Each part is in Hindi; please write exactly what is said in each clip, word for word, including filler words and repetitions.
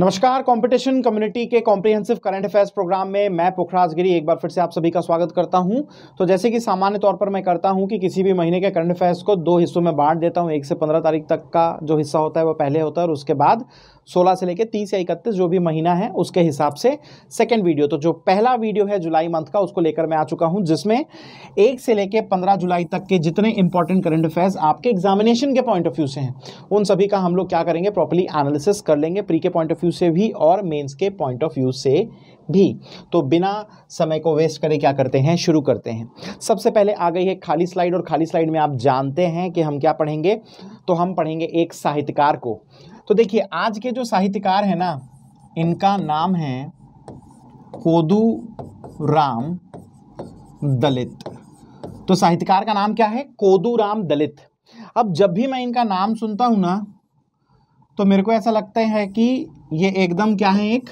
नमस्कार। कंपटीशन कम्युनिटी के कॉम्प्रिहेंसिव करंट अफेयर्स प्रोग्राम में मैं पुखराज गिरी एक बार फिर से आप सभी का स्वागत करता हूं। तो जैसे कि सामान्य तौर पर मैं करता हूं कि किसी भी महीने के करंट अफेयर्स को दो हिस्सों में बांट देता हूं। एक से पंद्रह तारीख तक का जो हिस्सा होता है वो पहले होता है और उसके बाद सोलह से लेकर तीस या इकतीस जो भी महीना है उसके हिसाब से सेकेंड वीडियो। तो जो पहला वीडियो है जुलाई मंथ का उसको लेकर मैं आ चुका हूँ, जिसमें एक से लेकर पंद्रह जुलाई तक के जितने इंपॉर्टेंट करंट अफेयर्स आपके एग्जामिनेशन के पॉइंट ऑफ व्यू से हैं उन सभी का हम लोग क्या करेंगे, प्रॉपर्ली एनालिसिस कर लेंगे, प्री के पॉइंट ऑफ व्यू से भी और मेंस के पॉइंट ऑफ व्यू से भी। तो बिना समय को वेस्ट करे क्या करते हैं, शुरू करते हैं। सबसे पहले आ गई है खाली स्लाइड, और खाली स्लाइड में आप जानते हैं कि हम क्या पढ़ेंगे, तो हम पढ़ेंगे एक साहित्यकार को। तो देखिए आज के जो साहित्यकार हैं ना, इनका नाम है कोदू राम दलित। तो साहित्यकार का नाम क्या है, कोदू राम दलित। अब जब भी मैं इनका नाम सुनता हूँ ना तो मेरे को ऐसा लगता है कि ये एकदम क्या है, एक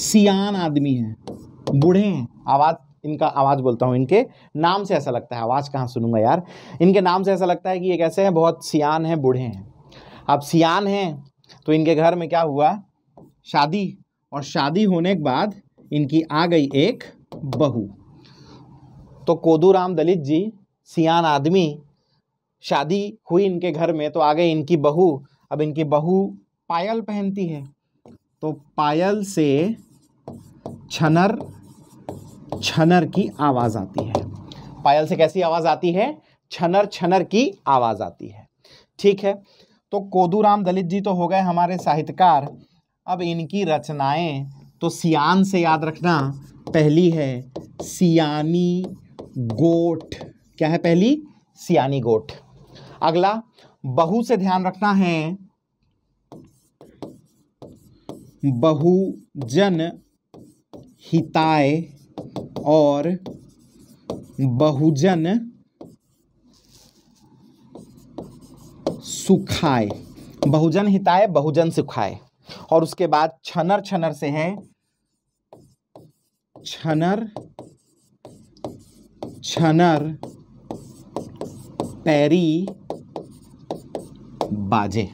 सियान आदमी है, बूढ़े हैं। आवाज़ इनका आवाज़ बोलता हूँ, इनके नाम से ऐसा लगता है, आवाज़ कहाँ सुनूंगा यार, इनके नाम से ऐसा लगता है कि ये कैसे हैं, बहुत सियान हैं, बूढ़े हैं। अब सियान हैं तो इनके घर में क्या हुआ, शादी, और शादी होने के बाद इनकी आ गई एक बहू। तो कोदू राम दलित जी सियान आदमी, शादी हुई इनके घर में तो आ गई इनकी बहू। अब इनकी बहू पायल पहनती है तो पायल से छनर छनर की आवाज़ आती है। पायल से कैसी आवाज़ आती है, छनर छनर की आवाज़ आती है। ठीक है, तो कोदू राम दलित जी तो हो गए हमारे साहित्यकार। अब इनकी रचनाएं, तो सियान से याद रखना, पहली है सियानी गोठ। क्या है पहली, सियानी गोठ। अगला बहू से ध्यान रखना है, बहुजन हिताय और बहुजन सुखाय, बहुजन हिताय बहुजन सुखाय। और उसके बाद छनर छनर से है छनर छनर पैरी बाजे।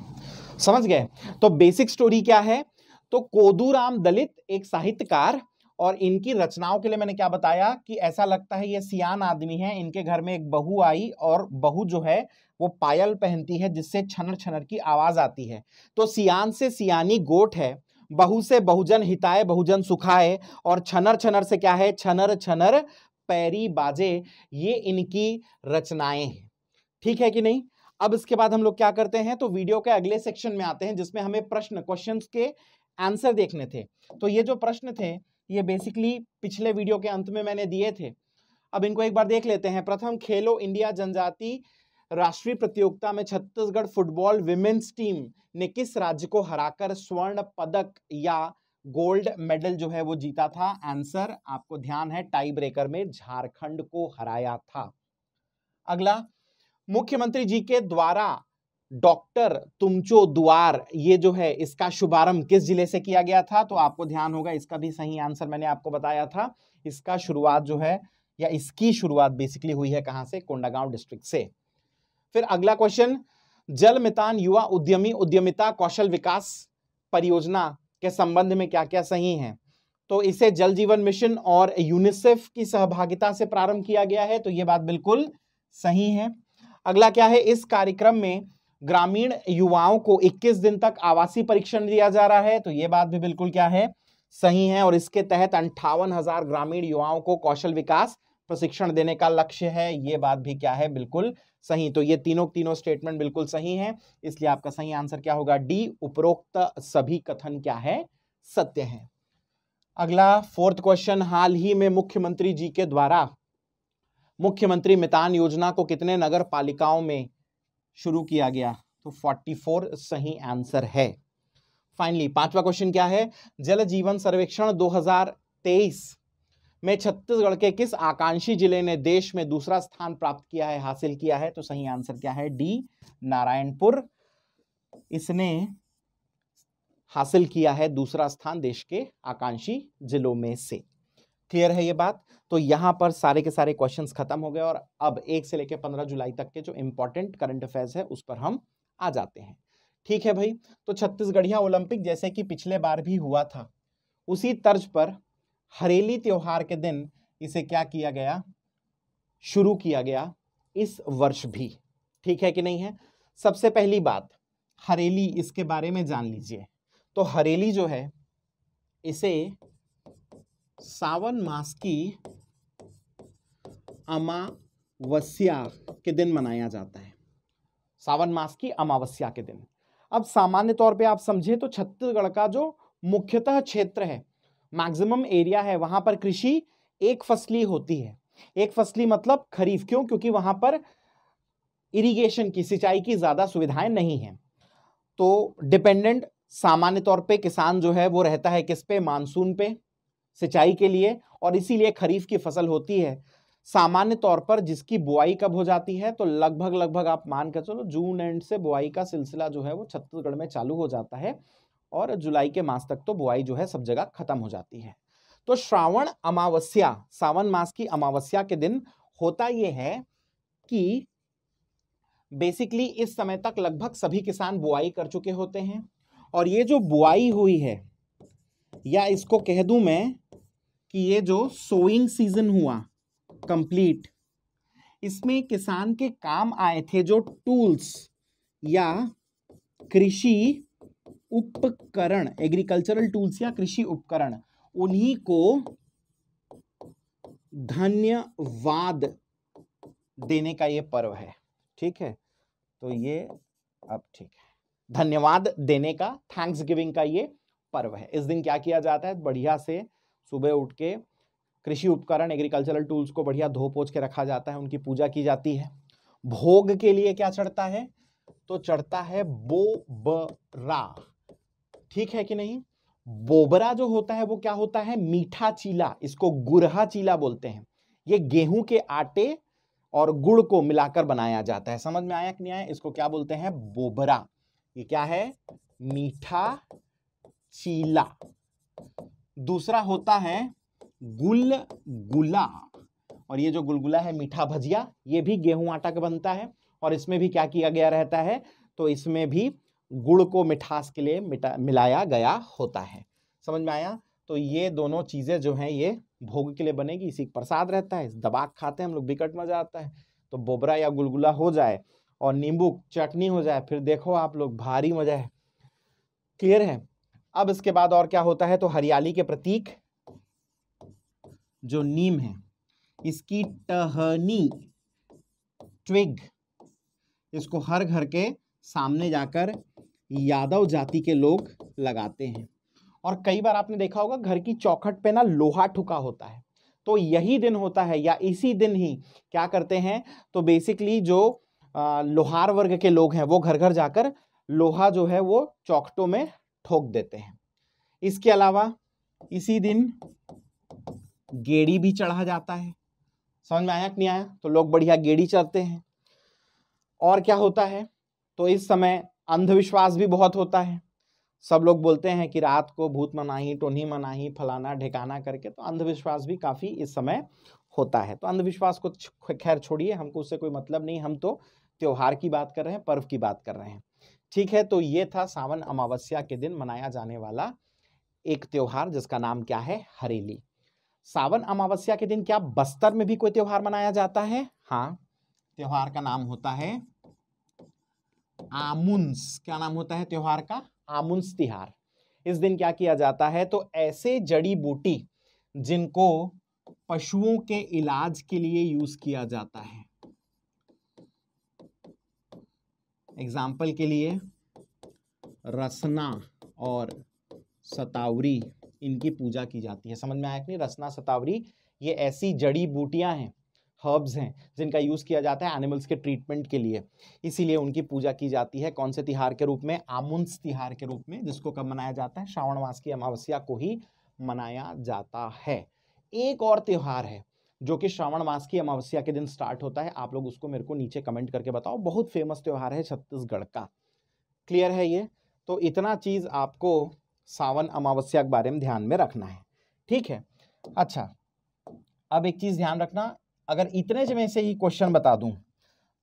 समझ गए। तो बेसिक स्टोरी क्या है, तो कोदू राम दलित एक साहित्यकार, और इनकी रचनाओं के लिए मैंने क्या बताया कि ऐसा लगता है ये सियान आदमी है, इनके घर में एक बहू आई और बहू जो है वो पायल पहनती है जिससे छनर छनर की आवाज आती है। तो सियान से सियानी गोठ है, बहू से बहुजन हिताए बहुजन सुखाए, और छनर छनर से क्या है, छनर छनर पैरी बाजे। ये इनकी रचनाएं हैं। ठीक है कि नहीं। अब इसके बाद हम लोग क्या करते हैं, तो वीडियो के अगले सेक्शन में आते हैं जिसमें हमें प्रश्न क्वेश्चंस के आंसर देखने थे। तो ये जो प्रश्न थे ये बेसिकली पिछले वीडियो के अंत में मैंने दिए थे। अब इनको एक बार देख लेते हैं। प्रथम, खेलो इंडिया जनजाति राष्ट्रीय प्रतियोगिता में छत्तीसगढ़ फुटबॉल विमेन्स टीम ने किस राज्य को हराकर स्वर्ण पदक या गोल्ड मेडल जो है वो जीता था। आंसर आपको ध्यान है, टाई ब्रेकर में झारखंड को हराया था। अगला, मुख्यमंत्री जी के द्वारा डॉक्टर तुमचो द्वार, ये जो है इसका शुभारंभ किस जिले से किया गया था। तो आपको ध्यान होगा इसका भी सही आंसर मैंने आपको बताया था। इसका शुरुआत जो है या इसकी शुरुआत बेसिकली हुई है कहाँ से, कोंडागांव डिस्ट्रिक्ट से। फिर अगला क्वेश्चन, जल मितान युवा उद्यमी उद्यमिता कौशल विकास परियोजना के संबंध में क्या क्या सही है। तो इसे जल जीवन मिशन और यूनिसेफ की सहभागिता से प्रारंभ किया गया है, तो ये बात बिल्कुल सही है। अगला क्या है, इस कार्यक्रम में ग्रामीण युवाओं को इक्कीस दिन तक आवासीय परीक्षण दिया जा रहा है, तो ये बात भी बिल्कुल क्या है, सही है। और इसके तहत अंठावन हजार ग्रामीण युवाओं को कौशल विकास प्रशिक्षण देने का लक्ष्य है, ये बात भी क्या है, बिल्कुल सही। तो ये तीनों तीनों स्टेटमेंट बिल्कुल सही हैं, इसलिए आपका सही आंसर क्या होगा, डी, उपरोक्त सभी कथन क्या है, सत्य है। अगला फोर्थ क्वेश्चन, हाल ही में मुख्यमंत्री जी के द्वारा मुख्यमंत्री मितान योजना को कितने नगर पालिकाओं में शुरू किया गया। तो चौवालीस सही आंसर है। फाइनली पांचवा क्वेश्चन क्या है, जल जीवन सर्वेक्षण दो हज़ार तेईस में छत्तीसगढ़ के किस आकांक्षी जिले ने देश में दूसरा स्थान प्राप्त किया है, हासिल किया है। तो सही आंसर क्या है, डी, नारायणपुर। इसने हासिल किया है दूसरा स्थान देश के आकांक्षी जिलों में से। क्लियर है ये बात। तो यहाँ पर सारे के सारे क्वेश्चंस खत्म हो गए, और अब एक से लेकर पंद्रह जुलाई तक के जो इम्पोर्टेंट करंट अफेयर्स है उस पर हम आ जाते हैं। ठीक है भाई, तो छत्तीसगढ़िया ओलंपिक जैसे कि पिछले बार भी हुआ था उसी तर्ज पर हरेली त्योहार के दिन इसे क्या किया गया, शुरू किया गया इस वर्ष भी। ठीक है कि नहीं है। सबसे पहली बात हरेली, इसके बारे में जान लीजिए। तो हरेली जो है इसे सावन मास की अमावस्या के दिन मनाया जाता है, सावन मास की अमावस्या के दिन। अब सामान्य तौर पे आप समझे तो छत्तीसगढ़ का जो मुख्यतः क्षेत्र है, मैक्सिमम एरिया है, वहाँ पर कृषि एक फसली होती है। एक फसली मतलब खरीफ, क्यों? क्योंकि वहाँ पर इरिगेशन की, सिंचाई की ज़्यादा सुविधाएं नहीं हैं, तो डिपेंडेंट सामान्य तौर पे किसान जो है वो रहता है किस पे, मानसून पे सिंचाई के लिए, और इसीलिए खरीफ की फसल होती है सामान्य तौर पर जिसकी बुआई कब हो जाती है, तो लगभग लगभग आप मान कर चलो जून एंड से बुआई का सिलसिला जो है वो छत्तीसगढ़ में चालू हो जाता है और जुलाई के मास तक तो बुआई जो है सब जगह खत्म हो जाती है। तो श्रावण अमावस्या, सावन मास की अमावस्या के दिन होता ये है कि बेसिकली इस समय तक लगभग सभी किसान बुआई कर चुके होते हैं, और ये जो बुआई हुई है, या इसको कह दूं मैं कि ये जो सोइंग सीजन हुआ कंप्लीट, इसमें किसान के काम आए थे जो टूल्स या कृषि उपकरण, एग्रीकल्चरल टूल्स या कृषि उपकरण, उन्हीं को धन्यवाद देने का ये पर्व है। ठीक है, तो ये अब ठीक है, धन्यवाद देने का, थैंक्स गिविंग का ये पर्व है। इस दिन क्या किया जाता है, बढ़िया से सुबह उठ के कृषि उपकरण, एग्रीकल्चरल टूल्स को बढ़िया धो पोछ के रखा जाता है, उनकी पूजा की जाती है। भोग के लिए क्या चढ़ता है, तो चढ़ता है बोबरा। ठीक है कि नहीं। बोबरा जो होता है वो क्या होता है, मीठा चीला, इसको गुरहा चीला बोलते हैं। ये गेहूं के आटे और गुड़ को मिलाकर बनाया जाता है। समझ में आया कि नहीं आया, इसको क्या बोलते हैं, बोबरा। ये क्या है, मीठा चीला। दूसरा होता है गुलगुला, और ये जो गुलगुला है, मीठा भजिया, ये भी गेहूं आटा का बनता है, और इसमें भी क्या किया गया रहता है, तो इसमें भी गुड़ को मिठास के लिए मिटा मिलाया गया होता है। समझ में आया। तो ये दोनों चीज़ें जो हैं ये भोग के लिए बनेगी, इसी प्रसाद रहता है, दबाक खाते हैं हम लोग, बिकट मजा आता है। तो बोबरा या गुलगुला हो जाए और नींबू चटनी हो जाए, फिर देखो आप लोग भारी मजा है। क्लियर है। अब इसके बाद और क्या होता है, तो हरियाली के प्रतीक जो नीम है, इसकी टहनी, ट्विग, इसको हर घर के सामने जाकर यादव जाति के लोग लगाते हैं। और कई बार आपने देखा होगा घर की चौखट पे ना लोहा ठुका होता है, तो यही दिन होता है या इसी दिन ही क्या करते हैं, तो बेसिकली जो आ, लोहार वर्ग के लोग हैं वो घर घर जाकर लोहा जो है वो चौखटों में ठोक देते हैं। इसके अलावा इसी दिन गेड़ी भी चढ़ा जाता है। समझ में आया कि नहीं आया, तो लोग बढ़िया गेड़ी चढ़ते हैं। और क्या होता है, तो इस समय अंधविश्वास भी बहुत होता है, सब लोग बोलते हैं कि रात को भूत मनाही, टोनी मनाही, फलाना ढेकाना करके, तो अंधविश्वास भी काफ़ी इस समय होता है। तो अंधविश्वास को खैर छोड़िए, हमको उससे कोई मतलब नहीं, हम तो त्यौहार की बात कर रहे हैं, पर्व की बात कर रहे हैं। ठीक है, तो ये था सावन अमावस्या के दिन मनाया जाने वाला एक त्यौहार जिसका नाम क्या है, हरेली। सावन अमावस्या के दिन क्या बस्तर में भी कोई त्योहार मनाया जाता है? हाँ, त्योहार का नाम होता है आमुंस। क्या नाम होता है त्योहार का, आमुंस तिहार। इस दिन क्या किया जाता है, तो ऐसे जड़ी बूटी जिनको पशुओं के इलाज के लिए यूज किया जाता है, एग्जाम्पल के लिए रसना और सतावरी, इनकी पूजा की जाती है। समझ में आया कि नहीं, रसना सतावरी ये ऐसी जड़ी बूटियां हैं, हर्ब्स हैं, जिनका यूज़ किया जाता है एनिमल्स के ट्रीटमेंट के लिए, इसीलिए उनकी पूजा की जाती है। कौन से तिहार के रूप में, आमुंस तिहार के रूप में, जिसको कब मनाया जाता है, श्रावण मास की अमावस्या को ही मनाया जाता है। एक और त्यौहार है जो कि श्रावण मास की अमावस्या के दिन स्टार्ट होता है, आप लोग उसको मेरे को नीचे कमेंट करके बताओ, बहुत फेमस त्यौहार है छत्तीसगढ़ का। क्लियर है ये। तो इतना चीज़ आपको सावन अमावस्या के बारे में ध्यान में रखना है। ठीक है। अच्छा, अब एक चीज़ ध्यान रखना, अगर इतने में से ही क्वेश्चन बता दूं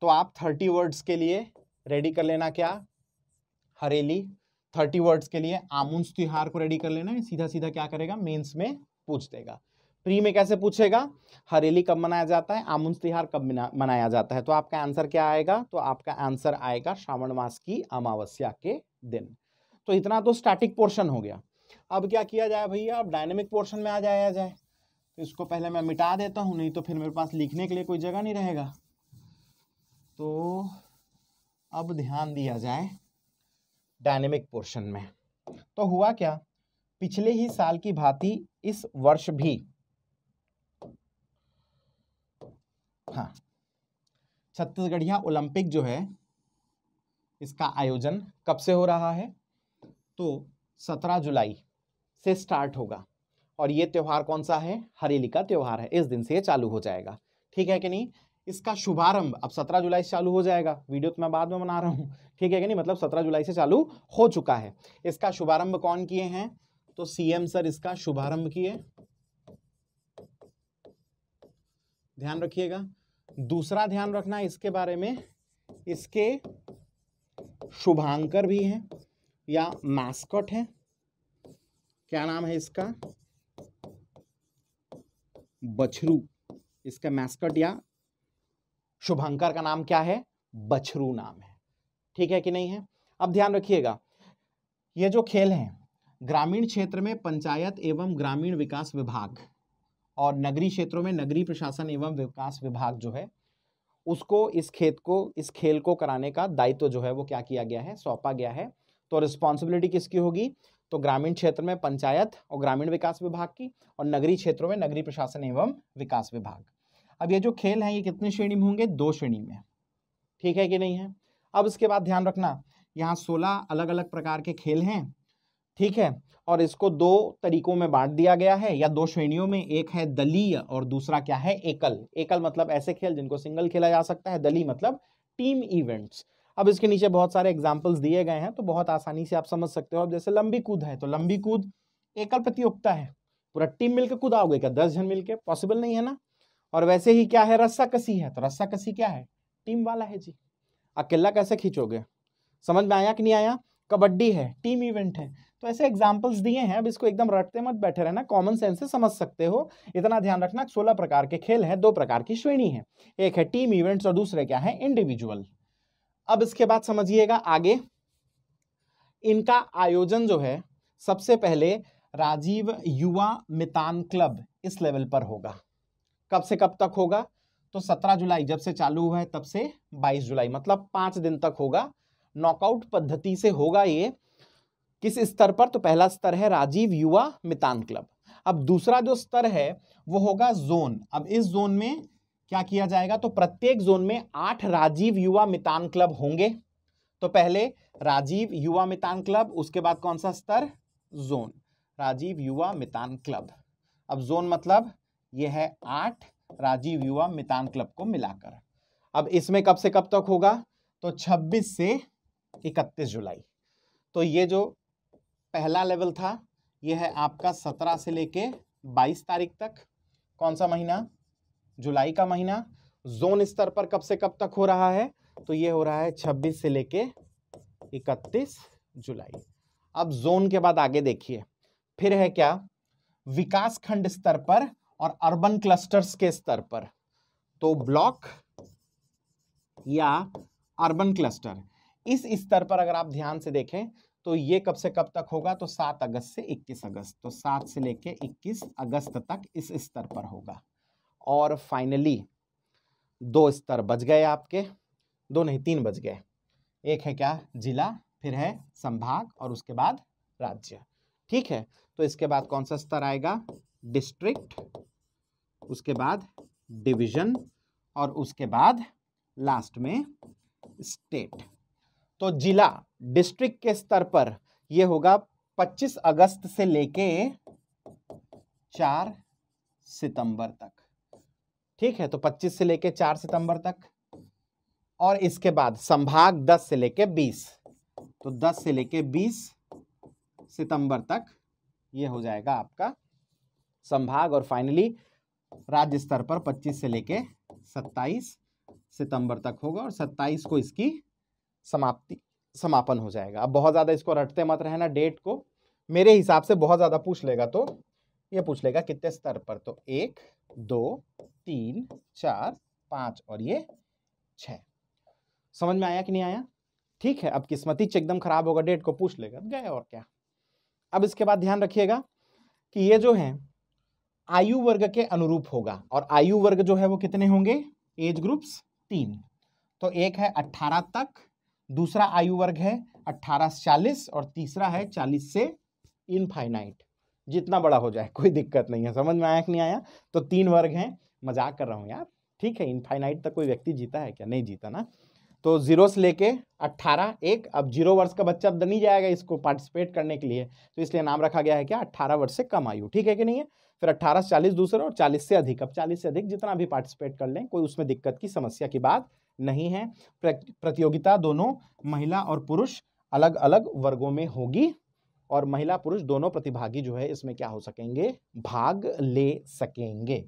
तो आप थर्टी वर्ड्स के लिए रेडी कर लेना क्या, हरेली, थर्टी वर्ड्स के लिए आमुंस त्योहार को रेडी कर लेना है, सीधा सीधा क्या करेगा मेंस में पूछ देगा। प्री में कैसे पूछेगा, हरेली कब मनाया जाता है, आमुंस त्योहार कब मनाया जाता है, तो आपका आंसर क्या आएगा, तो आपका आंसर आएगा श्रावण मास की अमावस्या के दिन। तो इतना तो स्टैटिक पोर्शन हो गया। अब क्या किया जाए भैया, अब डायनेमिक पोर्शन में आ जाया जाए। तो इसको पहले मैं मिटा देता हूँ, नहीं तो फिर मेरे पास लिखने के लिए कोई जगह नहीं रहेगा। तो अब ध्यान दिया जाए डायनेमिक पोर्शन में। तो हुआ क्या, पिछले ही साल की भांति इस वर्ष भी, हाँ, छत्तीसगढ़िया ओलंपिक जो है इसका आयोजन कब से हो रहा है, तो सत्रह जुलाई से स्टार्ट होगा। और ये त्यौहार कौन सा है, हरेली का त्यौहार है, इस दिन से ये चालू हो जाएगा। ठीक है कि नहीं, इसका शुभारंभ अब सत्रह जुलाई से चालू हो जाएगा। वीडियो तो मैं बाद में बना रहा हूँ, ठीक है कि नहीं, मतलब सत्रह जुलाई से चालू हो चुका है। इसका शुभारंभ कौन किए हैं, तो सीएम सर इसका शुभारंभ किए, ध्यान रखिएगा। दूसरा ध्यान रखना इसके बारे में, इसके शुभांकर भी हैं या मास्कट है, क्या नाम है इसका, बछरू। इसका मैस्कट या शुभंकर का नाम क्या है, बछरू नाम है, ठीक है कि नहीं है। अब ध्यान रखिएगा, ये जो खेल है ग्रामीण क्षेत्र में पंचायत एवं ग्रामीण विकास विभाग और नगरीय क्षेत्रों में नगरीय प्रशासन एवं विकास विभाग जो है उसको इस खेत को इस खेल को कराने का दायित्व जो है वो क्या किया गया है, सौंपा गया है। तो रिस्पॉन्सिबिलिटी किसकी होगी, तो ग्रामीण क्षेत्र में पंचायत और ग्रामीण विकास विभाग की और नगरीय क्षेत्रों में नगरीय प्रशासन एवं विकास विभाग। अब ये जो खेल है ये कितनी श्रेणी में होंगे, दो श्रेणी में, ठीक है कि नहीं है। अब इसके बाद ध्यान रखना, यहाँ सोलह अलग अलग प्रकार के खेल हैं, ठीक है, और इसको दो तरीकों में बांट दिया गया है या दो श्रेणियों में, एक है दलीय और दूसरा क्या है एकल। एकल मतलब ऐसे खेल जिनको सिंगल खेला जा सकता है, दलीय मतलब टीम इवेंट्स। अब इसके नीचे बहुत सारे एग्जाम्पल्स दिए गए हैं तो बहुत आसानी से आप समझ सकते हो। अब जैसे लंबी कूद है, तो लंबी कूद एकल प्रतियोगिता है, पूरा टीम मिलकर कूदाओगे क्या, दस जन मिलकर, पॉसिबल नहीं है ना। और वैसे ही क्या है, रस्सा कसी है, तो रस्सा कसी क्या है, टीम वाला है जी, अकेला कैसे खींचोगे, समझ में आया कि नहीं आया। कबड्डी है, टीम इवेंट है। तो ऐसे एग्जाम्पल्स दिए हैं, अब इसको एकदम रटते मत बैठे रहना, कॉमन सेंस से समझ सकते हो। इतना ध्यान रखना, सोलह प्रकार के खेल हैं, दो प्रकार की श्रेणी है, एक है टीम इवेंट्स और दूसरे क्या है, इंडिविजुअल। अब इसके बाद समझिएगा आगे, इनका आयोजन जो है सबसे पहले राजीव युवा मितान क्लब इस लेवल पर होगा। कब से कब तक होगा, तो सत्रह जुलाई जब से चालू हुआ है तब से बाईस जुलाई, मतलब पाँच दिन तक होगा। नॉकआउट पद्धति से होगा ये। किस स्तर पर, तो पहला स्तर है राजीव युवा मितान क्लब। अब दूसरा जो स्तर है वो होगा जोन। अब इस जोन में क्या किया जाएगा, तो प्रत्येक जोन में आठ राजीव युवा मितान क्लब होंगे। तो पहले राजीव युवा मितान क्लब, उसके बाद कौन सा स्तर, जोन, राजीव युवा मितान क्लब। अब जोन मतलब यह है आठ राजीव युवा मितान क्लब को मिलाकर। अब इसमें कब से कब तक होगा, तो छब्बीस से इकतीस जुलाई। तो ये जो पहला लेवल था ये है आपका सत्रह से लेके बाईस तारीख तक, कौन सा महीना, जुलाई का महीना। जोन स्तर पर कब से कब तक हो रहा है, तो ये हो रहा है छब्बीस से लेके इकतीस जुलाई। अब जोन के बाद आगे देखिए, फिर है क्या, विकास खंड स्तर पर और अर्बन क्लस्टर्स के स्तर पर। तो ब्लॉक या अर्बन क्लस्टर, इस स्तर पर अगर आप ध्यान से देखें तो ये कब से कब तक होगा, तो सात अगस्त से इक्कीस अगस्त, तो सात से लेके इक्कीस अगस्त तक इस स्तर पर होगा। और फाइनली दो स्तर बच गए आपके, दो नहीं तीन बच गए, एक है क्या, जिला, फिर है संभाग और उसके बाद राज्य, ठीक है। तो इसके बाद कौन सा स्तर आएगा, डिस्ट्रिक्ट, उसके बाद डिवीजन और उसके बाद लास्ट में स्टेट। तो जिला डिस्ट्रिक्ट के स्तर पर ये होगा पच्चीस अगस्त से लेके चार सितंबर तक, ठीक है, तो पच्चीस से लेके चार सितंबर तक। और इसके बाद संभाग दस से लेके बीस, तो दस से लेके बीस सितंबर तक ये हो जाएगा आपका संभाग। और फाइनली राज्य स्तर पर पच्चीस से लेके सत्ताईस सितंबर तक होगा और सत्ताईस को इसकी समाप्ति समापन हो जाएगा। अब बहुत ज़्यादा इसको रटते मत रहना, डेट को मेरे हिसाब से बहुत ज़्यादा पूछ लेगा तो ये पूछ लेगा कितने स्तर पर, तो एक दो तीन चार पाँच और ये छः। समझ में आया कि नहीं आया? ठीक है, अब किस्मती से एकदम खराब होगा, डेट को पूछ लेगा, गए और क्या। अब इसके बाद ध्यान रखिएगा कि ये जो है आयु वर्ग के अनुरूप होगा और आयु वर्ग जो है वो कितने होंगे, एज ग्रुप्स तीन। तो एक है अट्ठारह तक, दूसरा आयु वर्ग है अट्ठारह से चालीस और तीसरा है चालीस से इनफाइनाइट, जितना बड़ा हो जाए कोई दिक्कत नहीं है। समझ में आया कि नहीं आया? तो तीन वर्ग हैं, मजाक कर रहा हूँ यार, ठीक है। इनफाइनाइट तक कोई व्यक्ति जीता है क्या? नहीं जीता ना। तो जीरो से लेके अट्ठारह एक, अब जीरो वर्ष का बच्चा अब नहीं जाएगा इसको पार्टिसिपेट करने के लिए, तो इसलिए नाम रखा गया है क्या, अट्ठारह वर्ष से कम आयु, ठीक है कि नहीं है। फिर अट्ठारह से चालीस दूसरा और चालीस से अधिक, अब चालीस से अधिक जितना भी पार्टिसिपेट कर लें, कोई उसमें दिक्कत की समस्या की बात नहीं है। प्रतियोगिता दोनों महिला और पुरुष अलग अलग वर्गों में होगी और महिला पुरुष दोनों प्रतिभागी जो है इसमें क्या हो सकेंगे, भाग ले सकेंगे,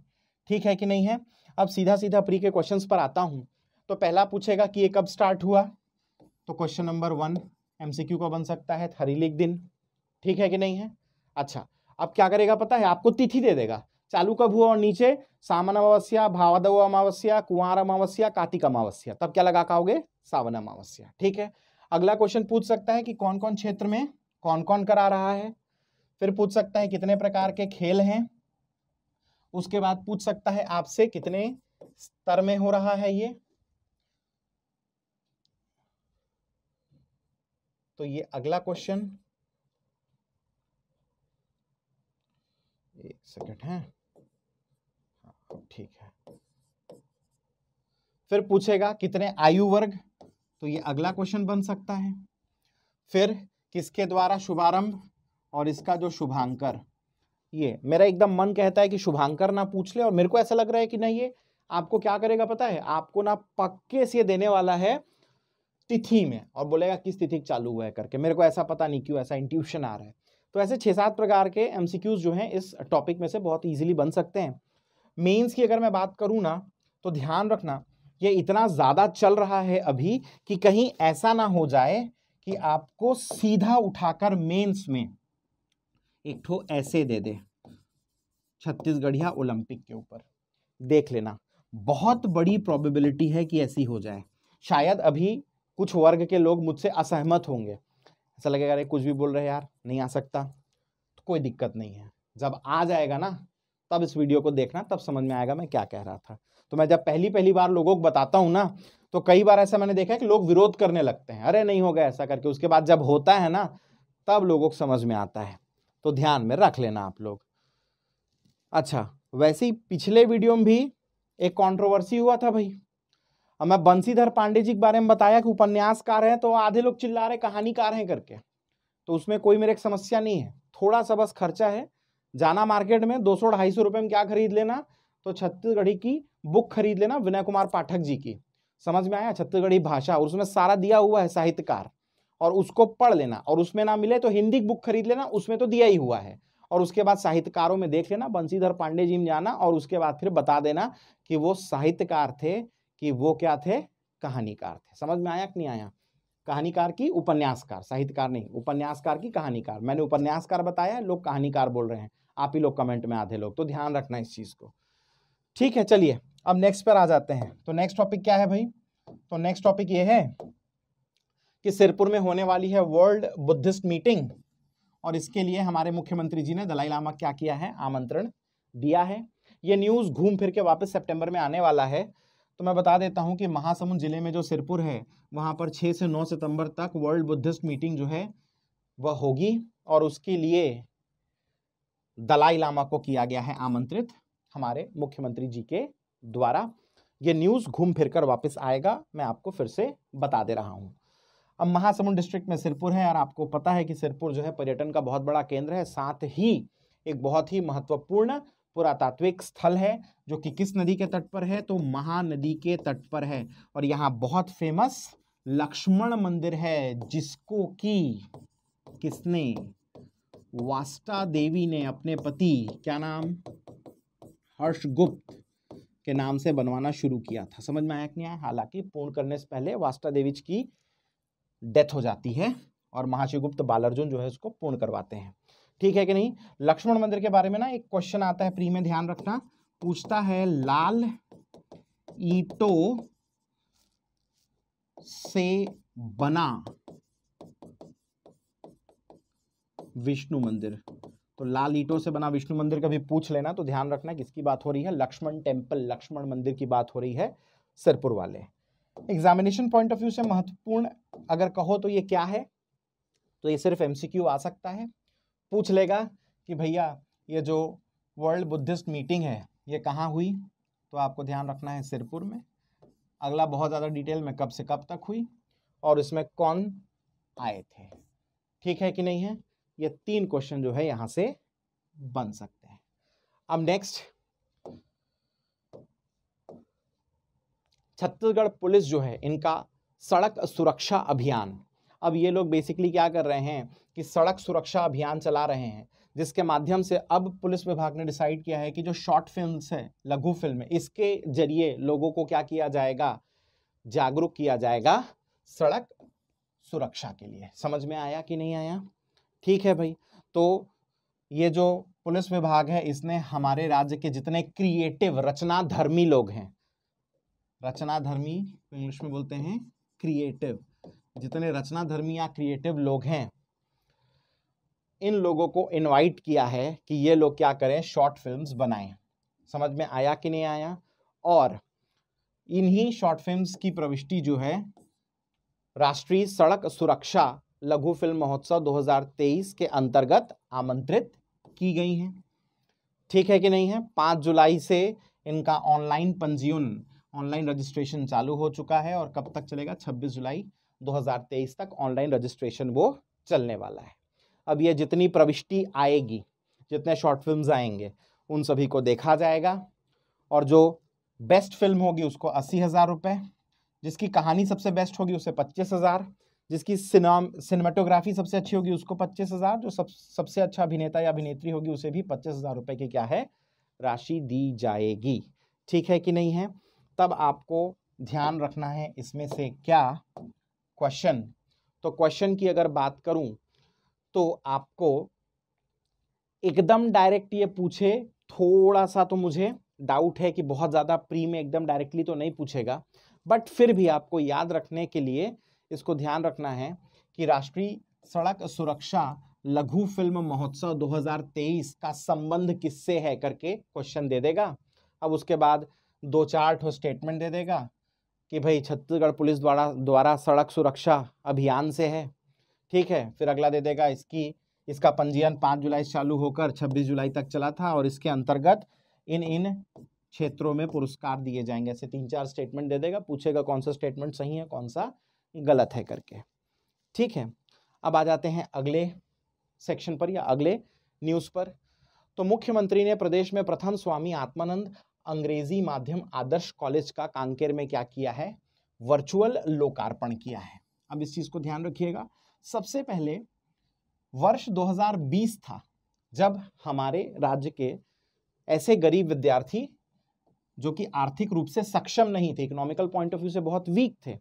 ठीक है कि नहीं है। अब सीधा सीधा प्री के क्वेश्चंस पर आता हूँ तो पहला पूछेगा कि ये कब स्टार्ट हुआ, तो क्वेश्चन नंबर वन एमसीक्यू का बन सकता है, हरेली के दिन, ठीक है कि नहीं है। अच्छा, अब क्या करेगा पता है, आपको तिथि दे देगा चालू कब हुआ और नीचे सावन अमावस्या, भादो अमावस्या, कुंवार अमावस्या, कार्तिक अमावस्या, तब क्या लगा पाओगे, सावन अमावस्या, ठीक है। अगला क्वेश्चन पूछ सकता है कि कौन कौन क्षेत्र में कौन कौन करा रहा है, फिर पूछ सकता है कितने प्रकार के खेल हैं, उसके बाद पूछ सकता है आपसे कितने स्तर में हो रहा है ये, तो ये अगला क्वेश्चन, एक सेकंड है, ठीक है। फिर पूछेगा कितने आयु वर्ग, तो ये अगला क्वेश्चन बन सकता है। फिर किसके द्वारा शुभारंभ और इसका जो शुभांकर, ये मेरा एकदम मन कहता है कि शुभांकर ना पूछ ले और मेरे को ऐसा लग रहा है कि नहीं, ये आपको क्या करेगा पता है, आपको ना पक्के से देने वाला है तिथि में और बोलेगा किस तिथि चालू हुआ है करके, मेरे को ऐसा पता नहीं क्यों ऐसा इंट्यूशन आ रहा है। तो ऐसे छः सात प्रकार के एमसीक्यूज जो हैं इस टॉपिक में से बहुत इजीली बन सकते हैं। मेंस की अगर मैं बात करूँ ना तो ध्यान रखना ये इतना ज़्यादा चल रहा है अभी कि कहीं ऐसा ना हो जाए कि आपको सीधा उठाकर मेंस में एक ठो ऐसे दे दे छत्तीसगढ़िया ओलंपिक के ऊपर, देख लेना बहुत बड़ी प्रोबेबिलिटी है कि ऐसी हो जाए। शायद अभी कुछ वर्ग के लोग मुझसे असहमत होंगे, ऐसा लगेगा अरे कुछ भी बोल रहे यार नहीं आ सकता, तो कोई दिक्कत नहीं है, जब आ जाएगा ना तब इस वीडियो को देखना, तब समझ में आएगा मैं क्या कह रहा था। तो मैं जब पहली पहली बार लोगों को बताता हूँ ना तो कई बार ऐसा मैंने देखा है कि लोग विरोध करने लगते हैं, अरे नहीं होगा ऐसा करके, उसके बाद जब होता है ना तब लोगों को समझ में आता है, तो ध्यान में रख लेना आप लोग। अच्छा, वैसे ही पिछले वीडियो में भी एक कॉन्ट्रोवर्सी हुआ था भाई, अब मैं बंसीधर पांडे जी के बारे में बताया कि उपन्यासकार हैं तो आधे लोग चिल्ला रहे कहानीकार हैं करके, तो उसमें कोई मेरे एक समस्या नहीं है, थोड़ा सा बस खर्चा है, जाना मार्केट में दो सौ ढाई सौ रुपये में क्या खरीद लेना, तो छत्तीसगढ़ी की बुक खरीद लेना विनय कुमार पाठक जी की, समझ में आया, छत्तीसगढ़ी भाषा, और उसमें सारा दिया हुआ है साहित्यकार, और उसको पढ़ लेना, और उसमें ना मिले तो हिंदी की बुक खरीद लेना, उसमें तो दिया ही हुआ है, और उसके बाद साहित्यकारों में देख लेना, बंसीधर पांडे जी में जाना, और उसके बाद फिर बता देना कि वो साहित्यकार थे कि वो क्या थे, कहानीकार थे। समझ में आया कि नहीं आया? कहानीकार की उपन्यासकार, साहित्यकार नहीं, उपन्यासकार की कहानीकार। मैंने उपन्यासकार बताया, लोग कहानीकार बोल रहे हैं, आप ही लोग कमेंट में आधे लोग, तो ध्यान रखना इस चीज़ को, ठीक है। चलिए अब नेक्स्ट पर आ जाते हैं, तो नेक्स्ट टॉपिक क्या है भाई, तो नेक्स्ट टॉपिक ये है कि सिरपुर में होने वाली है वर्ल्ड बुद्धिस्ट मीटिंग और इसके लिए हमारे मुख्यमंत्री जी ने दलाई लामा क्या किया है, आमंत्रण दिया है। ये न्यूज़ घूम फिर के वापस सितंबर में आने वाला है, तो मैं बता देता हूं कि महासमुंद जिले में जो सिरपुर है वहां पर छह से नौ सितंबर तक वर्ल्ड बुद्धिस्ट मीटिंग जो है वह होगी और उसके लिए दलाई लामा को किया गया है आमंत्रित हमारे मुख्यमंत्री जी के द्वारा। ये न्यूज़ घूम फिरकर वापस आएगा, मैं आपको फिर से बता दे रहा हूँ। अब महासमुंद डिस्ट्रिक्ट में सिरपुर है और आपको पता है कि सिरपुर जो है पर्यटन का बहुत बड़ा केंद्र है, साथ ही एक बहुत ही महत्वपूर्ण पुरातात्विक स्थल है जो कि किस नदी के तट पर है, तो महानदी के तट पर है। और यहाँ बहुत फेमस लक्ष्मण मंदिर है जिसको कि किसने, वास्ता देवी ने अपने पति क्या नाम, हर्षगुप्त के नाम से बनवाना शुरू किया था। समझ में आया कि नहीं आया? हालांकि पूर्ण करने से पहले वास्ता देवी की डेथ हो जाती है और महाशिवगुप्त बालार्जुन जो है उसको पूर्ण करवाते हैं। ठीक है कि नहीं। लक्ष्मण मंदिर के बारे में ना एक क्वेश्चन आता है प्री में, ध्यान रखना, पूछता है लाल ईंटों से बना विष्णु मंदिर, तो लाल ईंटों से बना विष्णु मंदिर का भी पूछ लेना। तो ध्यान रखना किसकी बात हो रही है, लक्ष्मण टेम्पल, लक्ष्मण मंदिर की बात हो रही है सिरपुर वाले। एग्जामिनेशन पॉइंट ऑफ व्यू से महत्वपूर्ण अगर कहो तो ये क्या है, तो ये सिर्फ एमसीक्यू आ सकता है, पूछ लेगा कि भैया ये जो वर्ल्ड बुद्धिस्ट मीटिंग है ये कहाँ हुई, तो आपको ध्यान रखना है सिरपुर में। अगला बहुत ज़्यादा डिटेल में कब से कब तक हुई और इसमें कौन आए थे। ठीक है कि नहीं है। ये तीन क्वेश्चन जो है यहाँ से बन सकते हैं। अब नेक्स्ट, छत्तीसगढ़ पुलिस जो है इनका सड़क सुरक्षा अभियान, अब ये लोग बेसिकली क्या कर रहे हैं कि सड़क सुरक्षा अभियान चला रहे हैं, जिसके माध्यम से अब पुलिस विभाग ने डिसाइड किया है कि जो शॉर्ट फिल्म्स हैं, लघु फिल्म, इसके जरिए लोगों को क्या किया जाएगा, जागरूक किया जाएगा सड़क सुरक्षा के लिए। समझ में आया कि नहीं आया। ठीक है भाई, तो ये जो पुलिस विभाग है इसने हमारे राज्य के जितने क्रिएटिव रचनाधर्मी लोग हैं, रचनाधर्मी इंग्लिश में बोलते हैं क्रिएटिव, जितने रचनाधर्मी या क्रिएटिव लोग हैं इन लोगों को इनवाइट किया है कि ये लोग क्या करें, शॉर्ट फिल्म्स बनाएं। समझ में आया कि नहीं आया। और इन्हीं शॉर्ट फिल्म्स की प्रविष्टि जो है राष्ट्रीय सड़क सुरक्षा लघु फिल्म महोत्सव दो हज़ार तेईस के अंतर्गत आमंत्रित की गई हैं। ठीक है कि नहीं है। पाँच जुलाई से इनका ऑनलाइन पंजीयन, ऑनलाइन रजिस्ट्रेशन चालू हो चुका है और कब तक चलेगा, छब्बीस जुलाई दो हज़ार तेईस तक ऑनलाइन रजिस्ट्रेशन वो चलने वाला है। अब ये जितनी प्रविष्टि आएगी, जितने शॉर्ट फिल्म्स आएंगे उन सभी को देखा जाएगा और जो बेस्ट फिल्म होगी उसको अस्सी हज़ार रुपये, जिसकी कहानी सबसे बेस्ट होगी उसे पच्चीस हज़ार, जिसकी सिनेम सिनेमाटोग्राफी सबसे अच्छी होगी उसको पच्चीस हज़ार, जो सब सबसे अच्छा अभिनेता या अभिनेत्री होगी उसे भी पच्चीस हज़ार रुपये की क्या है, राशि दी जाएगी। ठीक है कि नहीं है। तब आपको ध्यान रखना है इसमें से क्या क्वेश्चन। तो क्वेश्चन की अगर बात करूं तो आपको एकदम डायरेक्ट ये पूछे, थोड़ा सा तो मुझे डाउट है कि बहुत ज़्यादा प्री में एकदम डायरेक्टली तो नहीं पूछेगा, बट फिर भी आपको याद रखने के लिए इसको ध्यान रखना है कि राष्ट्रीय सड़क सुरक्षा लघु फिल्म महोत्सव दो हज़ार तेईस का संबंध किससे है करके क्वेश्चन दे देगा। अब उसके बाद दो चार ठो स्टेटमेंट दे देगा कि भाई छत्तीसगढ़ पुलिस द्वारा द्वारा सड़क सुरक्षा अभियान से है। ठीक है। फिर अगला दे देगा इसकी इसका पंजीयन पाँच जुलाई से चालू होकर छब्बीस जुलाई तक चला था और इसके अंतर्गत इन इन क्षेत्रों में पुरस्कार दिए जाएंगे। ऐसे तीन चार स्टेटमेंट दे देगा, पूछेगा कौन सा स्टेटमेंट सही है कौन सा गलत है करके। ठीक है। अब आ जाते हैं अगले सेक्शन पर या अगले न्यूज़ पर। तो मुख्यमंत्री ने प्रदेश में प्रथम स्वामी आत्मानंद अंग्रेजी माध्यम आदर्श कॉलेज का कांकेर में क्या किया है, वर्चुअल लोकार्पण किया है। अब इस चीज़ को ध्यान रखिएगा। सबसे पहले वर्ष दो हज़ार बीस था जब हमारे राज्य के ऐसे गरीब विद्यार्थी जो कि आर्थिक रूप से सक्षम नहीं थे, इकोनॉमिकल पॉइंट ऑफ व्यू से बहुत वीक थे,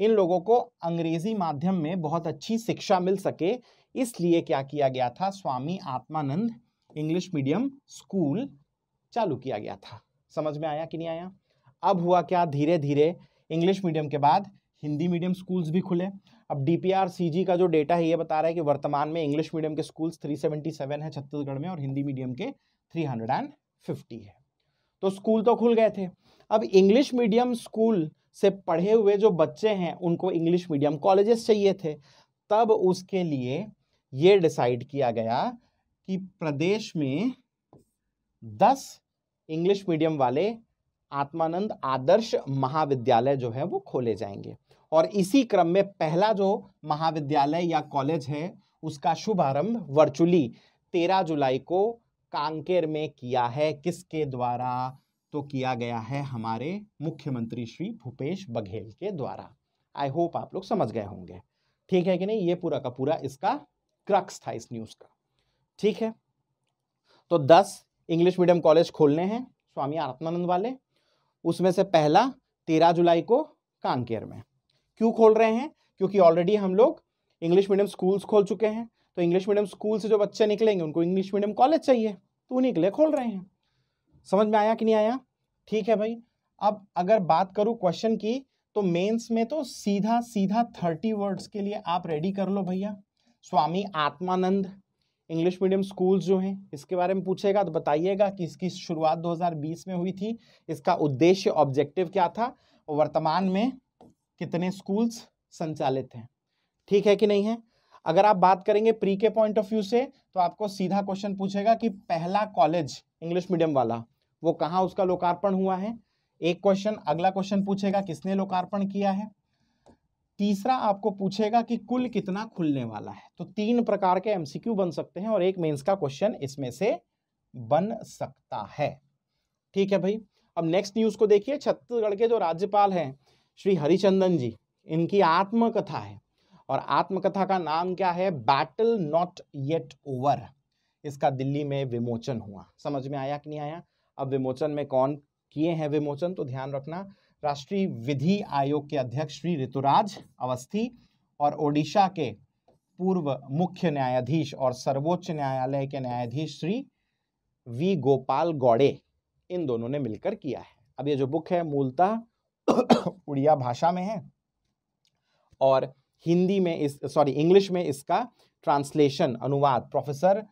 इन लोगों को अंग्रेजी माध्यम में बहुत अच्छी शिक्षा मिल सके, इसलिए क्या किया गया था, Swami Atmanand English medium school चालू किया गया था। समझ में आया कि नहीं आया। अब हुआ क्या, धीरे धीरे इंग्लिश मीडियम के बाद हिंदी मीडियम स्कूल्स भी खुले। अब D P R C G का जो डेटा है ये बता रहा है कि वर्तमान में इंग्लिश मीडियम के स्कूल्स तीन सौ सतहत्तर है छत्तीसगढ़ में और हिंदी मीडियम के तीन सौ पचास है। तो स्कूल तो खुल गए थे। अब इंग्लिश मीडियम स्कूल से पढ़े हुए जो बच्चे हैं उनको इंग्लिश मीडियम कॉलेजेस चाहिए थे। तब उसके लिए ये डिसाइड किया गया कि प्रदेश में दस इंग्लिश मीडियम वाले आत्मानंद आदर्श महाविद्यालय जो है वो खोले जाएंगे और इसी क्रम में पहला जो महाविद्यालय या कॉलेज है उसका शुभारंभ वर्चुअली तेरह जुलाई को कांकेर में किया है। किसके द्वारा, तो किया गया है हमारे मुख्यमंत्री श्री भूपेश बघेल के द्वारा। आई होप आप लोग समझ गए होंगे। ठीक है कि नहीं। ये पूरा का पूरा इसका क्रक्स था इस न्यूज़ का। ठीक है। तो दस इंग्लिश मीडियम कॉलेज खोलने हैं स्वामी आत्मानंद वाले, उसमें से पहला तेरह जुलाई को कांकेर में। क्यों खोल रहे हैं, क्योंकि ऑलरेडी हम लोग इंग्लिश मीडियम स्कूल्स खोल चुके हैं, तो इंग्लिश मीडियम स्कूल से जो बच्चे निकलेंगे उनको इंग्लिश मीडियम कॉलेज चाहिए, तो उन्हीं के लिए खोल रहे हैं। समझ में आया कि नहीं आया? ठीक है भाई। अब अगर बात करूँ क्वेश्चन की, तो मेंस में तो सीधा सीधा थर्टी वर्ड्स के लिए आप रेडी कर लो भैया। Swami Atmanand English medium schools जो हैं इसके बारे में पूछेगा, तो बताइएगा कि इसकी शुरुआत दो हज़ार बीस में हुई थी, इसका उद्देश्य ऑब्जेक्टिव क्या था, और वर्तमान में कितने स्कूल्स संचालित हैं। ठीक है कि नहीं है? अगर आप बात करेंगे प्री के पॉइंट ऑफ व्यू से, तो आपको सीधा क्वेश्चन पूछेगा कि पहला कॉलेज इंग्लिश मीडियम वाला वो कहाँ, उसका लोकार्पण हुआ है, एक क्वेश्चन। अगला क्वेश्चन पूछेगा किसने लोकार्पण किया है। तीसरा आपको पूछेगा कि कुल कितना खुलने वाला है। तो तीन प्रकार के एमसीक्यू बन सकते हैं और एक मेंस का क्वेश्चन इसमें से बन सकता है। ठीक है भाई। अब नेक्स्ट न्यूज़ को देखिए। छत्तीसगढ़ के जो राज्यपाल हैं श्री हरिचंदन जी, इनकी आत्मकथा है, और आत्मकथा का नाम क्या है? Battle not yet over. इसका दिल्ली में विमोचन हुआ। समझ में आया कि नहीं आया? अब विमोचन में कौन किए हैं विमोचन, तो ध्यान रखना। राष्ट्रीय विधि आयोग के अध्यक्ष श्री ऋतुराज अवस्थी और ओडिशा के पूर्व मुख्य न्यायाधीश और सर्वोच्च न्यायालय के न्यायाधीश श्री वी गोपाल गौड़े, इन दोनों ने मिलकर किया है। अब ये जो बुक है मूलतः उड़िया भाषा में है और हिंदी में इस सॉरी इंग्लिश में इसका ट्रांसलेशन अनुवाद प्रोफेसर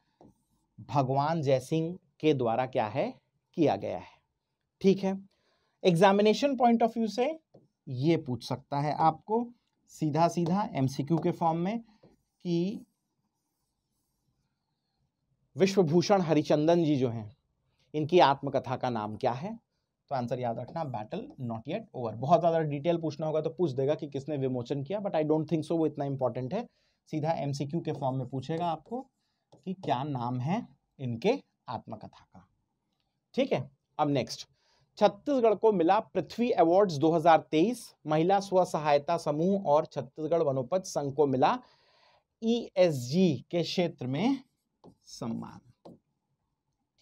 भगवान जय सिंह के द्वारा क्या है किया गया है। ठीक है। एग्जामिनेशन पॉइंट ऑफ व्यू से ये पूछ सकता है आपको सीधा सीधा एमसीक्यू के फॉर्म में कि विश्वभूषण हरिचंदन जी जो हैं इनकी आत्मकथा का नाम क्या है। तो आंसर याद रखना बैटल नॉट येट ओवर। बहुत ज़्यादा डिटेल पूछना होगा तो पूछ देगा कि किसने विमोचन किया, but I don't think so वो इतना इंपॉर्टेंट है। सीधा एमसीक्यू के फॉर्म में पूछेगा आपको कि क्या नाम है इनके आत्मकथा का। ठीक है। अब नेक्स्ट, छत्तीसगढ़ को मिला पृथ्वी अवार्ड्स दो हज़ार तेईस, महिला स्व सहायता समूह और छत्तीसगढ़ वनोपज संघ को मिला ई एस जी के क्षेत्र में सम्मान।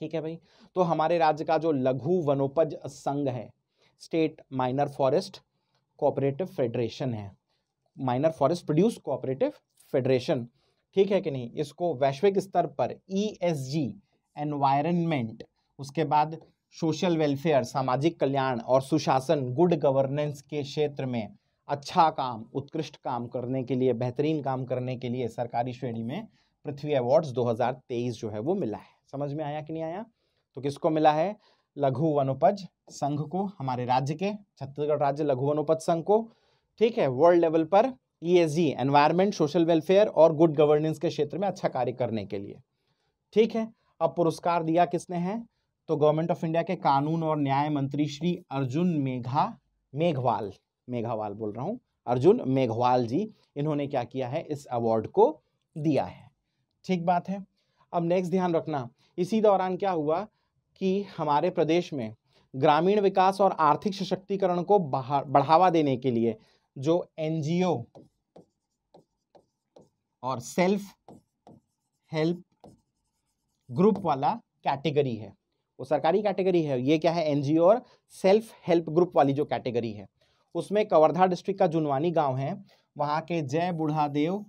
ठीक है भाई। तो हमारे राज्य का जो लघु वनोपज संघ है, state minor forest cooperative federation है, minor forest produce cooperative federation, ठीक है कि नहीं, इसको वैश्विक स्तर पर ई एस जी एनवायरनमेंट, उसके बाद सोशल वेलफेयर सामाजिक कल्याण और सुशासन गुड गवर्नेंस के क्षेत्र में अच्छा काम, उत्कृष्ट काम करने के लिए, बेहतरीन काम करने के लिए सरकारी श्रेणी में पृथ्वी अवार्ड्स दो हज़ार तेईस जो है वो मिला है। समझ में आया कि नहीं आया? तो किसको मिला है? लघु वनोपज संघ को, हमारे राज्य के छत्तीसगढ़ राज्य लघु वनोपज संघ को। ठीक है। वर्ल्ड लेवल पर E S G environment, social welfare और गुड गवर्नेंस के क्षेत्र में अच्छा कार्य करने के लिए। ठीक है। अब पुरस्कार दिया किसने है? तो गवर्नमेंट ऑफ इंडिया के कानून और न्याय मंत्री श्री अर्जुन मेघा मेघवाल मेघवाल बोल रहा हूँ अर्जुन मेघवाल जी, इन्होंने क्या किया है? इस अवार्ड को दिया है। ठीक बात है। अब नेक्स्ट ध्यान रखना, इसी दौरान क्या हुआ कि हमारे प्रदेश में ग्रामीण विकास और आर्थिक सशक्तिकरण को बढ़ावा देने के लिए जो एन जी ओ और सेल्फ हेल्प ग्रुप वाला कैटेगरी है, वो सरकारी कैटेगरी है, ये क्या है? एन जी ओ और सेल्फ हेल्प ग्रुप वाली जो कैटेगरी है, उसमें कवर्धा डिस्ट्रिक्ट का जुनवानी गांव है, वहाँ के जय बुढ़ादेव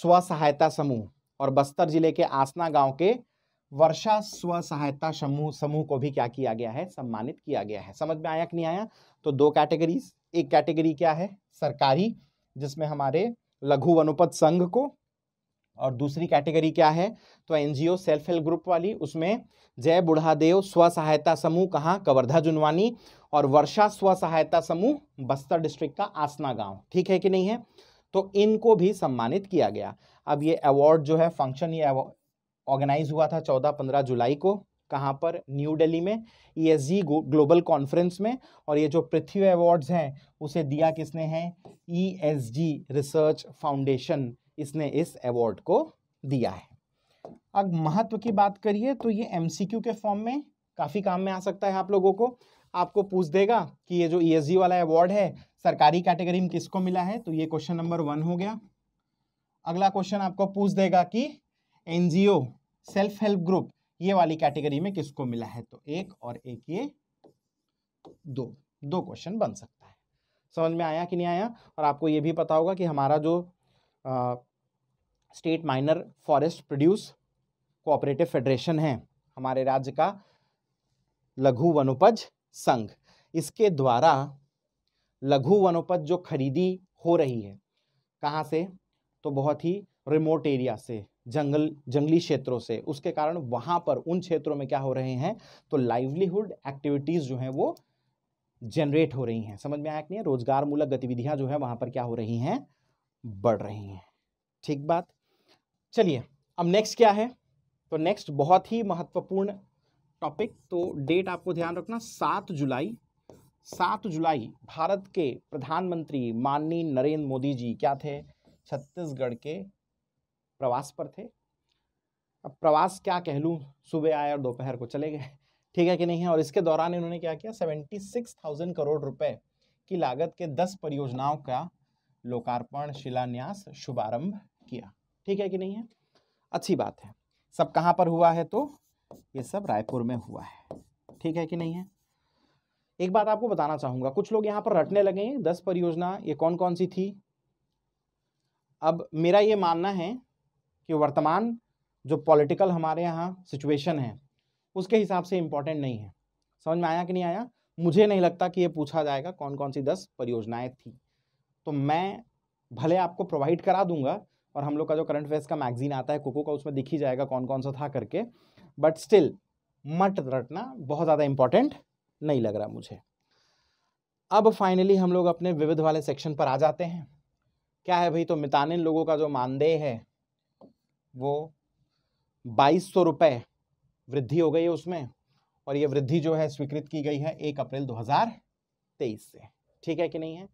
स्व सहायता समूह और बस्तर जिले के आसना गांव के वर्षा स्व सहायता समूह समूह को भी क्या किया गया है? सम्मानित किया गया है। समझ में आया कि नहीं आया? तो दो कैटेगरीज, एक कैटेगरी क्या है? सरकारी, जिसमें हमारे लघु वनोपज संघ को, और दूसरी कैटेगरी क्या है? तो N G O self help group वाली, उसमें जय बुढ़ादेव स्व सहायता समूह कहाँ? कवर्धा जुनवानी, और वर्षा स्व सहायता समूह बस्तर डिस्ट्रिक्ट का आसना गांव। ठीक है कि नहीं है? तो इनको भी सम्मानित किया गया। अब ये अवार्ड जो है फंक्शन ये ऑर्गेनाइज हुआ था चौदह पंद्रह जुलाई को, कहाँ पर? न्यू दिल्ली में E S G global conference में। और ये जो पृथ्वी अवार्ड्स हैं उसे दिया किसने है? E S G research foundation, इसने इस अवार्ड को दिया है। अब महत्व की बात करिए तो ये एमसीक्यू के फॉर्म में काफ़ी काम में आ सकता है आप लोगों को। आपको पूछ देगा कि ये जो ई एस जी वाला अवार्ड है सरकारी कैटेगरी में किसको मिला है, तो ये क्वेश्चन नंबर वन हो गया। अगला क्वेश्चन आपको पूछ देगा कि N G O self help group ये वाली कैटेगरी में किसको मिला है, तो एक और एक ये दो दो क्वेश्चन बन सकता है। समझ में आया कि नहीं आया। और आपको ये भी पता होगा कि हमारा जो आ, state minor forest produce cooperative federation है हमारे राज्य का लघु वनोपज संघ, इसके द्वारा लघु वनोपज जो खरीदी हो रही है कहाँ से, तो बहुत ही रिमोट एरिया से, जंगल जंगली क्षेत्रों से, उसके कारण वहाँ पर उन क्षेत्रों में क्या हो रहे हैं तो लाइवलीहुड एक्टिविटीज़ जो हैं वो जनरेट हो रही हैं। समझ में आया कि नहीं, रोजगार मूलक गतिविधियाँ जो है वहाँ पर क्या हो रही हैं, बढ़ रही हैं। ठीक बात। चलिए अब नेक्स्ट क्या है, तो नेक्स्ट बहुत ही महत्वपूर्ण टॉपिक, तो डेट आपको ध्यान रखना सात जुलाई सात जुलाई भारत के प्रधानमंत्री माननीय नरेंद्र मोदी जी क्या थे, छत्तीसगढ़ के प्रवास पर थे। अब प्रवास क्या कह लूँ, सुबह आए और दोपहर को चले गए, ठीक है कि नहीं है। और इसके दौरान इन्होंने क्या किया, सेवेंटी सिक्स थाउजेंड करोड़ रुपए की लागत के दस परियोजनाओं का लोकार्पण, शिलान्यास, शुभारंभ किया, ठीक है कि नहीं है, अच्छी बात है। सब कहाँ पर हुआ है, तो ये सब रायपुर में हुआ है, ठीक है कि नहीं है। एक बात आपको बताना चाहूँगा, कुछ लोग यहाँ पर रटने लगे हैं दस परियोजना ये कौन कौन सी थी। अब मेरा ये मानना है कि वर्तमान जो पॉलिटिकल हमारे यहाँ सिचुएशन है उसके हिसाब से इम्पोर्टेंट नहीं है। समझ में आया कि नहीं आया। मुझे नहीं लगता कि ये पूछा जाएगा कौन कौन सी दस परियोजनाएँ थी, तो मैं भले आपको प्रोवाइड करा दूंगा और हम लोग का जो करंट अफेयर्स का मैगजीन आता है कुकू का, उसमें दिखी जाएगा कौन कौन सा था करके, बट स्टिल मत रटना, बहुत ज़्यादा इम्पॉर्टेंट नहीं लग रहा मुझे। अब फाइनली हम लोग अपने विविध वाले सेक्शन पर आ जाते हैं। क्या है भाई, तो मितानिन लोगों का जो मानदेय है वो बाईस सौ रुपये वृद्धि हो गई है उसमें, और ये वृद्धि जो है स्वीकृत की गई है एक अप्रैल दो हज़ार तेईस से, ठीक है कि नहीं है।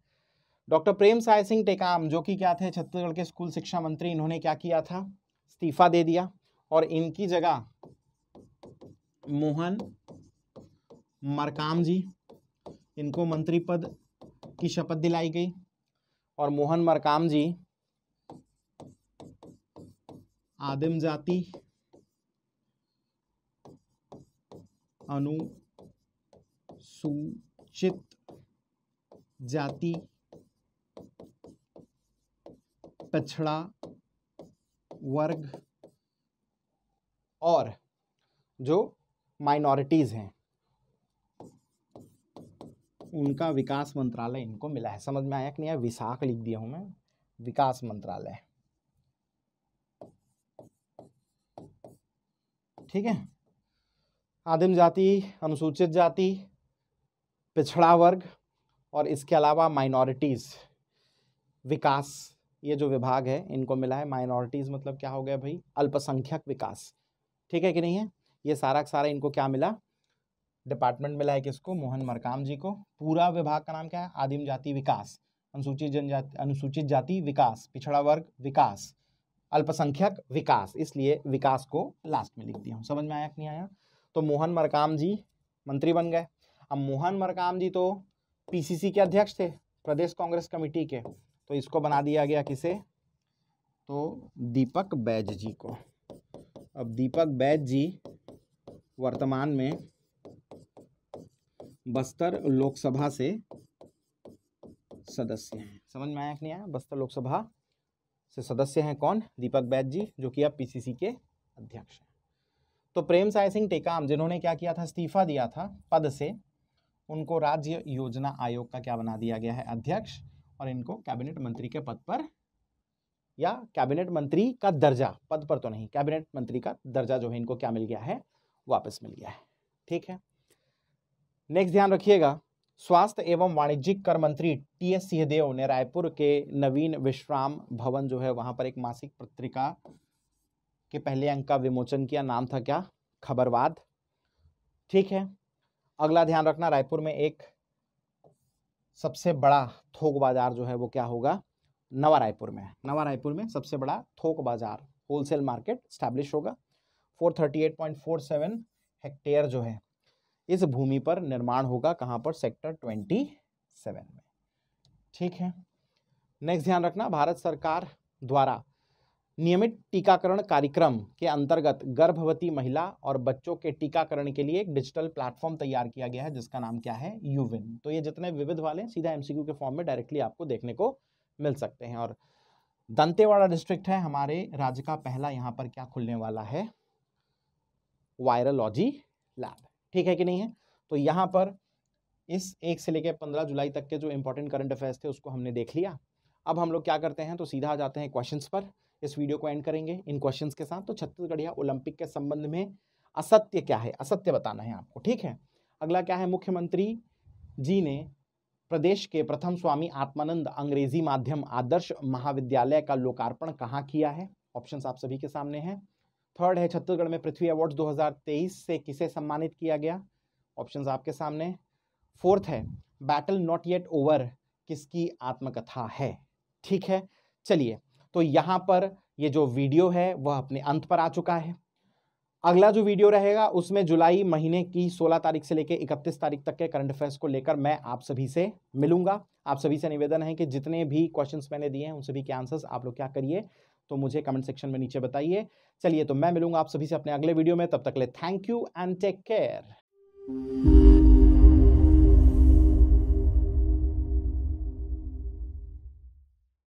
डॉक्टर प्रेम साय सिंह टेकाम जो कि क्या थे छत्तीसगढ़ के स्कूल शिक्षा मंत्री, इन्होंने क्या किया था, इस्तीफा दे दिया और इनकी जगह मोहन मरकाम जी, इनको मंत्री पद की शपथ दिलाई गई। और मोहन मरकाम जी आदिम जाति अनुसूचित जाति पिछड़ा वर्ग और जो माइनॉरिटीज हैं उनका विकास मंत्रालय इनको मिला है। समझ में आया कि नहीं आया, विशाख लिख दिया हूं मैं, विकास मंत्रालय, ठीक है। आदिम जाति, अनुसूचित जाति, पिछड़ा वर्ग और इसके अलावा माइनॉरिटीज विकास, ये जो विभाग है इनको मिला है। माइनॉरिटीज़ मतलब क्या हो गया भाई, अल्पसंख्यक विकास, ठीक है कि नहीं है। ये सारा सारा इनको क्या मिला, डिपार्टमेंट मिला है किसको, मोहन मरकाम जी को। पूरा विभाग का नाम क्या है, आदिम जाति विकास, अनुसूचित जनजाति अनुसूचित जाति विकास, पिछड़ा वर्ग विकास, अल्पसंख्यक विकास, इसलिए विकास को लास्ट में लिख दिया हूँ। समझ में आया कि नहीं आया। तो मोहन मरकाम जी मंत्री बन गए। अब मोहन मरकाम जी तो पी सी सी के अध्यक्ष थे, प्रदेश कांग्रेस कमेटी के, तो इसको बना दिया गया किसे, तो दीपक बैज जी को। अब दीपक बैज जी वर्तमान में बस्तर लोकसभा से सदस्य हैं। समझ में आया कि नहीं आया, बस्तर लोकसभा से सदस्य हैं कौन, दीपक बैज जी, जो कि अब पीसीसी के अध्यक्ष हैं। तो प्रेम साय सिंह टेकाम जिन्होंने क्या किया था, इस्तीफा दिया था पद से, उनको राज्य योजना आयोग का क्या बना दिया गया है, अध्यक्ष, और इनको कैबिनेट मंत्री के पद पर, या कैबिनेट मंत्री का दर्जा, पद पर तो नहीं, कैबिनेट मंत्री का दर्जा जो है इनको क्या मिल गया है, वापस मिल गया है, ठीक है। नेक्स्ट ध्यान रखिएगा, स्वास्थ्य एवं वाणिज्यिक कर मंत्री टी एस सिंहदेव ने रायपुर के नवीन विश्राम भवन जो है वहां पर एक मासिक पत्रिका के पहले अंक का विमोचन किया, नाम था क्या, खबरवाद, ठीक है। अगला ध्यान रखना, रायपुर में एक सबसे बड़ा थोक बाज़ार जो है वो क्या होगा, नवा रायपुर में, नवा रायपुर में सबसे बड़ा थोक बाज़ार होलसेल मार्केट स्टैब्लिश होगा। चार सौ अड़तीस पॉइंट सैंतालीस हेक्टेयर जो है इस भूमि पर निर्माण होगा, कहाँ पर, सेक्टर सत्ताईस में, ठीक है। नेक्स्ट ध्यान रखना, भारत सरकार द्वारा नियमित टीकाकरण कार्यक्रम के अंतर्गत गर्भवती महिला और बच्चों के टीकाकरण के लिए एक डिजिटल प्लेटफॉर्म तैयार किया गया है जिसका नाम क्या है, यूविन। तो ये जितने विविध वाले सीधा एमसीक्यू के फॉर्म में डायरेक्टली आपको देखने को मिल सकते हैं। और दंतेवाड़ा डिस्ट्रिक्ट है हमारे राज्य का पहला, यहाँ पर क्या खुलने वाला है, वायरोलॉजी लैब। ठीक है कि नहीं है। तो यहाँ पर इस एक से लेकर पंद्रह जुलाई तक के जो इंपॉर्टेंट करंट अफेयर्स थे उसको हमने देख लिया। अब हम लोग क्या करते हैं तो सीधा आ जाते हैं क्वेश्चंस पर। इस वीडियो को एंड करेंगे इन क्वेश्चंस के साथ। तो छत्तीसगढ़िया ओलंपिक के संबंध में असत्य क्या है, असत्य बताना है आपको। ठीक है। अगला क्या है, मुख्यमंत्री जी ने प्रदेश के प्रथम स्वामी आत्मानंद अंग्रेजी माध्यम आदर्श महाविद्यालय का लोकार्पण कहाँ किया है। ऑप्शंस आप सभी के सामने हैं। थर्ड है, छत्तीसगढ़ में पृथ्वी अवार्ड्स दो हज़ार तेईस से किसे सम्मानित किया गया। ऑप्शंस आपके सामने। फोर्थ है, बैटल नॉट येट ओवर किसकी आत्मकथा है। ठीक है। चलिए, तो यहाँ पर ये जो वीडियो है वह अपने अंत पर आ चुका है। अगला जो वीडियो रहेगा उसमें जुलाई महीने की सोलह तारीख से लेकर इकतीस तारीख तक के करंट अफेयर्स को लेकर मैं आप सभी से मिलूंगा। आप सभी से निवेदन है कि जितने भी क्वेश्चंस मैंने दिए हैं उन सभी के आंसर्स आप लोग क्या करिए तो मुझे कमेंट सेक्शन में नीचे बताइए। चलिए, तो मैं मिलूंगा आप सभी से अपने अगले वीडियो में। तब तक ले, thank you and take care.